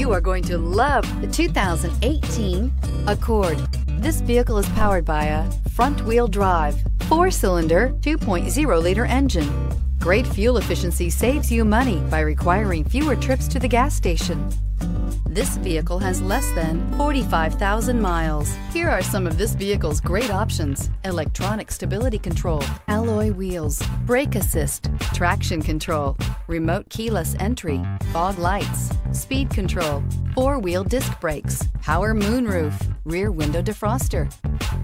You are going to love the 2018 Accord. This vehicle is powered by a front-wheel drive, 4-cylinder, 2.0-liter engine. Great fuel efficiency saves you money by requiring fewer trips to the gas station. This vehicle has less than 45,000 miles. Here are some of this vehicle's great options: electronic stability control, alloy wheels, brake assist, traction control, remote keyless entry, fog lights, speed control, four-wheel disc brakes, power moonroof, rear window defroster.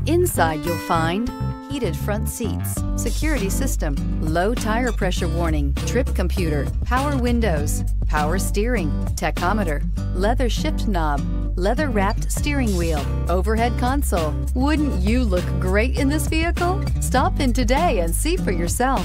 Inside you'll find heated front seats, security system, low tire pressure warning, trip computer, power windows, power steering, tachometer, leather shift knob, leather wrapped steering wheel, overhead console. Wouldn't you look great in this vehicle? Stop in today and see for yourself.